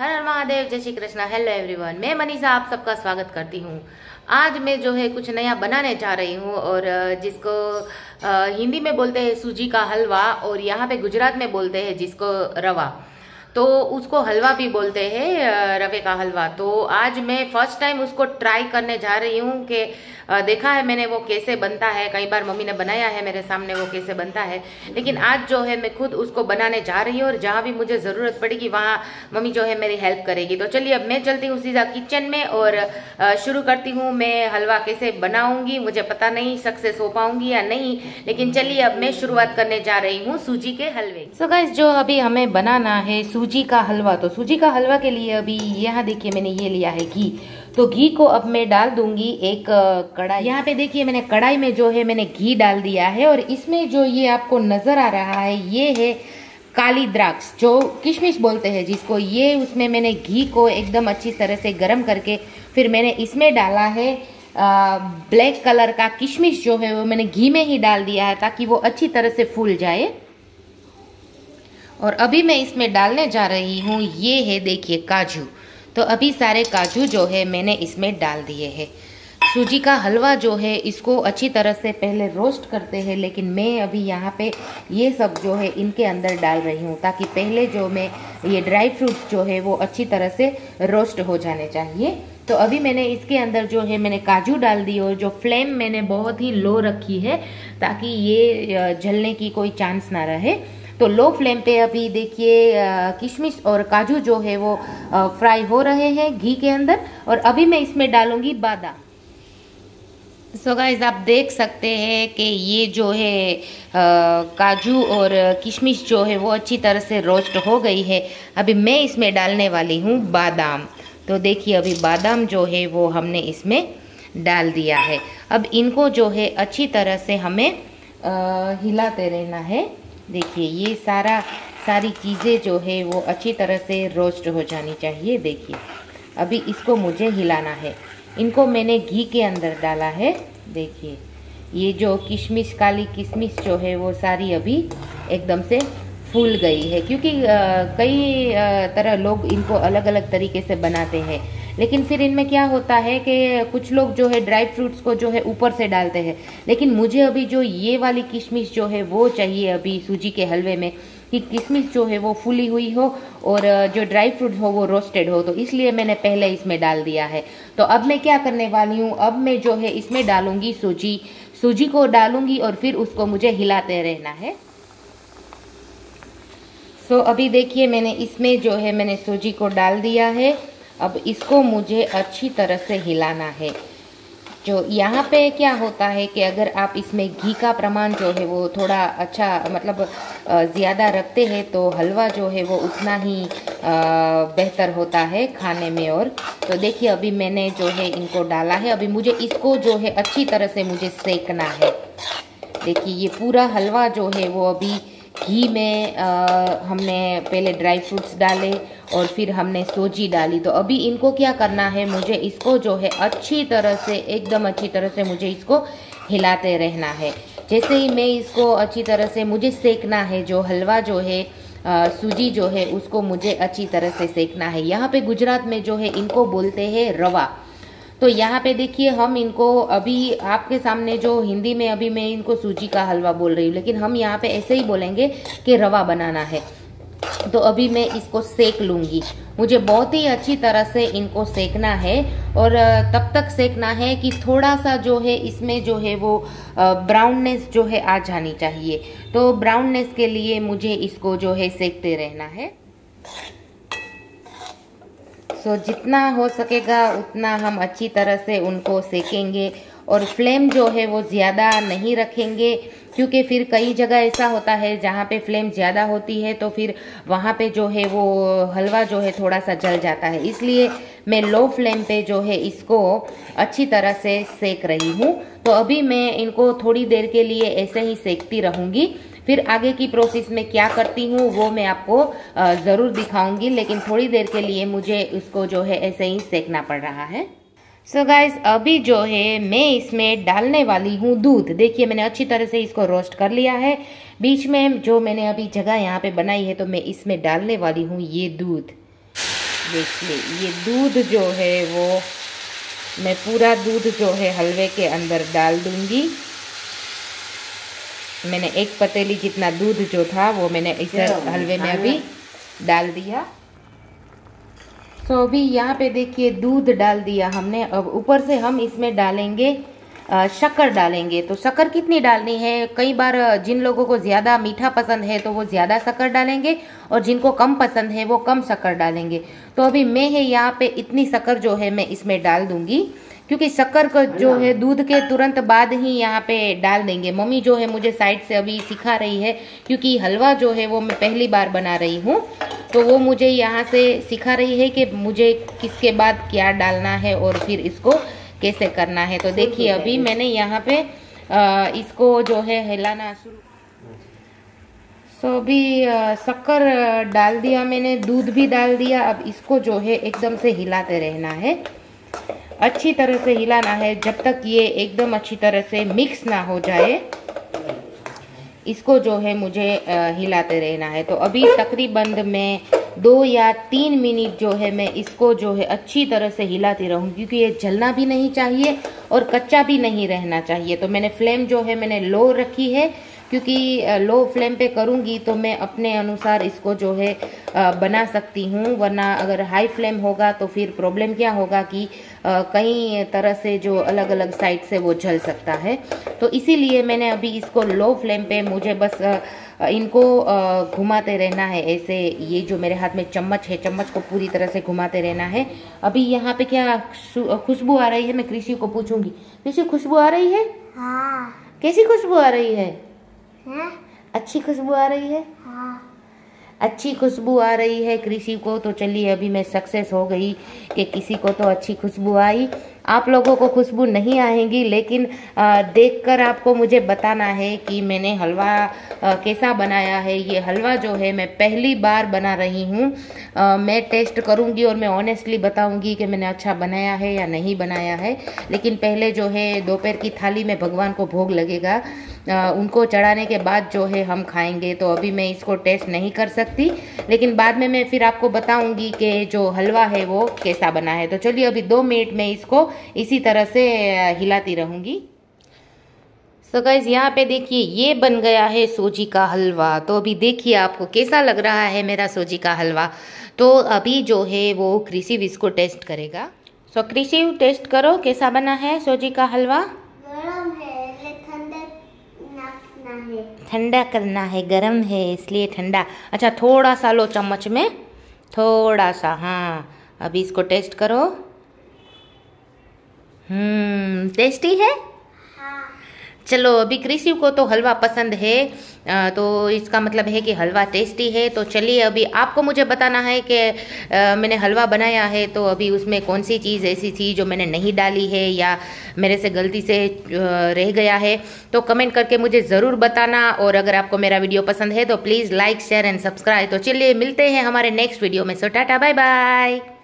हर हर महादेव, जय Shri Krishna. Hello everyone, मैं मनीषा आप सबका स्वागत करती हूँ। आज मैं जो है कुछ नया बनाने जा रही हूँ और जिसको हिंदी में बोलते हैं सूजी का हलवा और यहाँ पे गुजरात में बोलते हैं जिसको रवा, तो उसको हलवा भी बोलते हैं, रवे का हलवा। तो आज मैं फर्स्ट टाइम उसको ट्राई करने जा रही हूँ कि देखा है मैंने वो कैसे बनता है, कई बार मम्मी ने बनाया है मेरे सामने वो कैसे बनता है, लेकिन आज जो है मैं खुद उसको बनाने जा रही हूँ और जहाँ भी मुझे ज़रूरत पड़ेगी वहाँ मम्मी जो है मेरी हेल्प करेगी। तो चलिए अब मैं चलती हूँ सीधा किचन में और शुरू करती हूँ। मैं हलवा कैसे बनाऊँगी मुझे पता नहीं, सक्सेस हो पाऊँगी या नहीं, लेकिन चलिए अब मैं शुरुआत करने जा रही हूँ सूजी के हलवे। सो गाइस, जो अभी हमें बनाना है सूजी का हलवा, तो सूजी का हलवा के लिए अभी यहाँ देखिए मैंने ये लिया है घी। तो घी को अब मैं डाल दूंगी एक कढ़ाई। यहाँ पे देखिए मैंने कढ़ाई में जो है मैंने घी डाल दिया है और इसमें जो ये आपको नजर आ रहा है ये है काली द्राक्ष, जो किशमिश बोलते हैं जिसको। ये उसमें मैंने घी को एकदम अच्छी तरह से गर्म करके फिर मैंने इसमें डाला है ब्लैक कलर का किशमिश, जो है वो मैंने घी में ही डाल दिया है ताकि वो अच्छी तरह से फूल जाए। और अभी मैं इसमें डालने जा रही हूँ ये है देखिए काजू। तो अभी सारे काजू जो है मैंने इसमें डाल दिए हैं। सूजी का हलवा जो है इसको अच्छी तरह से पहले रोस्ट करते हैं, लेकिन मैं अभी यहाँ पे ये सब जो है इनके अंदर डाल रही हूँ ताकि पहले जो मैं ये ड्राई फ्रूट्स जो है वो अच्छी तरह से रोस्ट हो जाने चाहिए। तो अभी मैंने इसके अंदर जो है मैंने काजू डाल दिए और जो फ्लेम मैंने बहुत ही लो रखी है ताकि ये जलने की कोई चांस ना रहे। तो लो फ्लेम पे अभी देखिए किशमिश और काजू जो है वो फ्राई हो रहे हैं घी के अंदर। और अभी मैं इसमें डालूंगी बादाम। सो गाइस, आप देख सकते हैं कि ये जो है काजू और किशमिश जो है वो अच्छी तरह से रोस्ट हो गई है। अभी मैं इसमें डालने वाली हूँ बादाम। तो देखिए अभी बादाम जो है वो हमने इसमें डाल दिया है। अब इनको जो है अच्छी तरह से हमें हिलाते रहना है। देखिए ये सारी चीज़ें जो है वो अच्छी तरह से रोस्ट हो जानी चाहिए। देखिए अभी इसको मुझे हिलाना है। इनको मैंने घी के अंदर डाला है। देखिए ये जो किशमिश, काली किशमिश जो है वो सारी अभी एकदम से फूल गई है, क्योंकि कई तरह लोग इनको अलग अलग तरीके से बनाते हैं, लेकिन फिर इनमें क्या होता है कि कुछ लोग जो है ड्राई फ्रूट्स को जो है ऊपर से डालते हैं, लेकिन मुझे अभी जो ये वाली किशमिश जो है वो चाहिए अभी सूजी के हलवे में, कि किशमिश जो है वो फूली हुई हो और जो ड्राई फ्रूट्स हो वो रोस्टेड हो, तो इसलिए मैंने पहले इसमें डाल दिया है। तो अब मैं क्या करने वाली हूँ, अब मैं जो है इसमें डालूंगी सूजी को डालूंगी और फिर उसको मुझे हिलाते रहना है। सो अभी देखिए मैंने इसमें जो है मैंने सूजी को डाल दिया है। अब इसको मुझे अच्छी तरह से हिलाना है। जो यहाँ पे क्या होता है कि अगर आप इसमें घी का प्रमाण जो है वो थोड़ा अच्छा, मतलब ज़्यादा रखते हैं तो हलवा जो है वो उतना ही बेहतर होता है खाने में। और तो देखिए अभी मैंने जो है इनको डाला है। अभी मुझे इसको जो है अच्छी तरह से मुझे सेकना है। देखिए ये पूरा हलवा जो है वो अभी घी में हमने पहले ड्राई फ्रूट्स डाले और फिर हमने सूजी डाली। तो अभी इनको क्या करना है, मुझे इसको जो है अच्छी तरह से, एकदम अच्छी तरह से मुझे इसको हिलाते रहना है। जैसे ही मैं इसको अच्छी तरह से मुझे सेकना है, जो हलवा जो है सूजी जो है उसको मुझे अच्छी तरह से सेकना है। यहाँ पे गुजरात में जो है इनको बोलते हैं रवा। तो यहाँ पे देखिए हम इनको अभी आपके सामने जो हिंदी में अभी मैं इनको सूजी का हलवा बोल रही हूँ, लेकिन हम यहाँ पे ऐसे ही बोलेंगे कि रवा बनाना है। तो अभी मैं इसको सेक लूँगी। मुझे बहुत ही अच्छी तरह से इनको सेकना है और तब तक सेकना है कि थोड़ा सा जो है इसमें जो है वो ब्राउननेस जो है आ जानी चाहिए। तो ब्राउननेस के लिए मुझे इसको जो है सेकते रहना है। तो जितना हो सकेगा उतना हम अच्छी तरह से उनको सेकेंगे और फ्लेम जो है वो ज़्यादा नहीं रखेंगे, क्योंकि फिर कई जगह ऐसा होता है जहाँ पे फ्लेम ज़्यादा होती है तो फिर वहाँ पे जो है वो हलवा जो है थोड़ा सा जल जाता है। इसलिए मैं लो फ्लेम पे जो है इसको अच्छी तरह से सेक रही हूँ। तो अभी मैं इनको थोड़ी देर के लिए ऐसे ही सेकती रहूँगी। फिर आगे की प्रोसेस में क्या करती हूँ वो मैं आपको ज़रूर दिखाऊंगी, लेकिन थोड़ी देर के लिए मुझे उसको जो है ऐसे ही सेकना पड़ रहा है। सो गाइस, अभी जो है मैं इसमें डालने वाली हूँ दूध। देखिए मैंने अच्छी तरह से इसको रोस्ट कर लिया है। बीच में जो मैंने अभी जगह यहाँ पे बनाई है तो मैं इसमें डालने वाली हूँ ये दूध। देखिए ये दूध जो है वो मैं पूरा दूध जो है हलवे के अंदर डाल दूंगी। मैंने एक पतीली जितना दूध जो था वो मैंने इस हलवे में अभी डाल दिया। तो अभी यहाँ पे देखिए दूध डाल दिया हमने। अब ऊपर से हम इसमें डालेंगे शक्कर डालेंगे। तो शक्कर कितनी डालनी है, कई बार जिन लोगों को ज़्यादा मीठा पसंद है तो वो ज़्यादा शक्कर डालेंगे और जिनको कम पसंद है वो कम शक्कर डालेंगे। तो अभी मैं है यहाँ पे इतनी शक्कर जो है मैं इसमें डाल दूंगी, क्योंकि शक्कर को जो है दूध के तुरंत बाद ही यहाँ पे डाल देंगे। मम्मी जो है मुझे साइड से अभी सिखा रही है, क्योंकि हलवा जो है वो मैं पहली बार बना रही हूँ, तो वो मुझे यहाँ से सिखा रही है कि मुझे किसके बाद क्या डालना है और फिर इसको कैसे करना है। तो देखिए अभी मैंने यहाँ पे इसको जो है हिलाना शुरू। सो अभी शक्कर डाल दिया मैंने, दूध भी डाल दिया। अब इसको जो है एकदम से हिलाते रहना है, अच्छी तरह से हिलाना है जब तक ये एकदम अच्छी तरह से मिक्स ना हो जाए। इसको जो है मुझे हिलाते रहना है। तो अभी तकरीबन मैं 2 या 3 मिनट जो है मैं इसको जो है अच्छी तरह से हिलाती रहूँ, क्योंकि ये जलना भी नहीं चाहिए और कच्चा भी नहीं रहना चाहिए। तो मैंने फ्लेम जो है मैंने लो रखी है, क्योंकि लो फ्लेम पे करूँगी तो मैं अपने अनुसार इसको जो है बना सकती हूँ, वरना अगर हाई फ्लेम होगा तो फिर प्रॉब्लम क्या होगा कि कई तरह से जो अलग अलग साइड से वो जल सकता है। तो इसीलिए मैंने अभी इसको लो फ्लेम पे मुझे बस इनको घुमाते रहना है ऐसे। ये जो मेरे हाथ में चम्मच है, चम्मच को पूरी तरह से घुमाते रहना है। अभी यहाँ पे क्या खुशबू आ रही है, मैं कृषि को पूछूंगी। कृषि, खुशबू आ रही है? हाँ। कैसी खुशबू आ रही है? हाँ। अच्छी खुशबू आ रही है? हाँ। अच्छी खुशबू आ रही है कृषि को। तो चलिए अभी मैं सक्सेस हो गई कि किसी को तो अच्छी खुशबू आई। आप लोगों को खुशबू नहीं आएगी, लेकिन देखकर आपको मुझे बताना है कि मैंने हलवा कैसा बनाया है। ये हलवा जो है मैं पहली बार बना रही हूँ। मैं टेस्ट करूँगी और मैं ऑनेस्टली बताऊँगी कि मैंने अच्छा बनाया है या नहीं बनाया है। लेकिन पहले जो है दोपहर की थाली में भगवान को भोग लगेगा, उनको चढ़ाने के बाद जो है हम खाएँगे। तो अभी मैं इसको टेस्ट नहीं कर सकती, लेकिन बाद में मैं फिर आपको बताऊँगी कि जो हलवा है वो कैसा बना है। तो चलिए अभी 2 मिनट में इसको इसी तरह से हिलाती रहूंगी। सो गाइस यहाँ पे देखिए ये बन गया है सूजी का हलवा। तो अभी देखिए आपको कैसा लग रहा है मेरा सूजी का हलवा। तो अभी जो है वो कृषि इसको टेस्ट करेगा। सो कृषि, टेस्ट करो कैसा बना है सूजी का हलवा। गरम है, ठंडा करना है, गरम है इसलिए ठंडा। अच्छा थोड़ा सा लो चम्मच में, थोड़ा सा। हाँ अभी इसको टेस्ट करो। टेस्टी है? हाँ। चलो अभी कृषि को तो हलवा पसंद है, तो इसका मतलब है कि हलवा टेस्टी है। तो चलिए अभी आपको मुझे बताना है कि मैंने हलवा बनाया है तो अभी उसमें कौन सी चीज़ ऐसी थी जो मैंने नहीं डाली है या मेरे से गलती से रह गया है। तो कमेंट करके मुझे ज़रूर बताना, और अगर आपको मेरा वीडियो पसंद है तो please like share and subscribe. तो चलिए मिलते हैं हमारे नेक्स्ट वीडियो में। So tata, bye bye.